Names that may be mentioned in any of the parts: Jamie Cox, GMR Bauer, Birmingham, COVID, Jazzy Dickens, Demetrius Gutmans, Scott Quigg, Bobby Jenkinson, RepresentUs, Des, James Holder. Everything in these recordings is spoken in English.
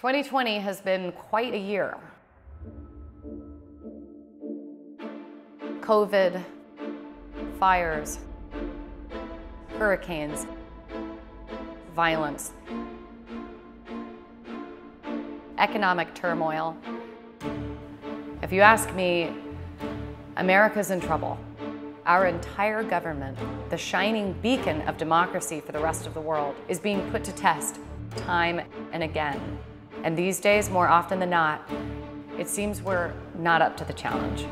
2020 has been quite a year. COVID, fires, hurricanes, violence, economic turmoil. If you ask me, America's in trouble. Our entire government, the shining beacon of democracy for the rest of the world, is being put to test time and again. And these days, more often than not, it seems we're not up to the challenge.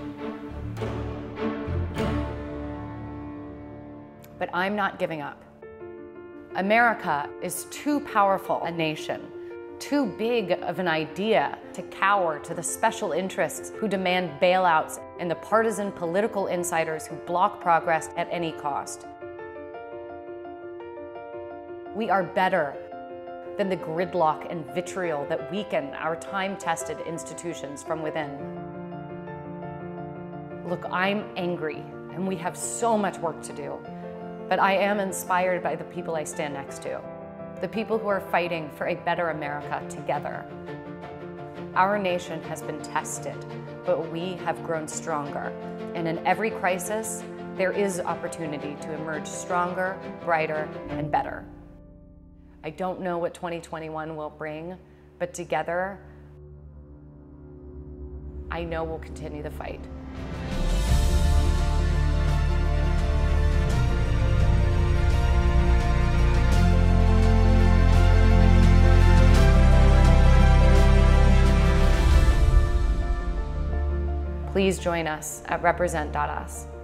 But I'm not giving up. America is too powerful a nation, too big of an idea to cower to the special interests who demand bailouts and the partisan political insiders who block progress at any cost. We are better than the gridlock and vitriol that weaken our time-tested institutions from within. Look, I'm angry, and we have so much work to do, but I am inspired by the people I stand next to, the people who are fighting for a better America together. Our nation has been tested, but we have grown stronger. And in every crisis, there is opportunity to emerge stronger, brighter, and better. I don't know what 2021 will bring, but together, I know we'll continue the fight. Please join us at RepresentUs.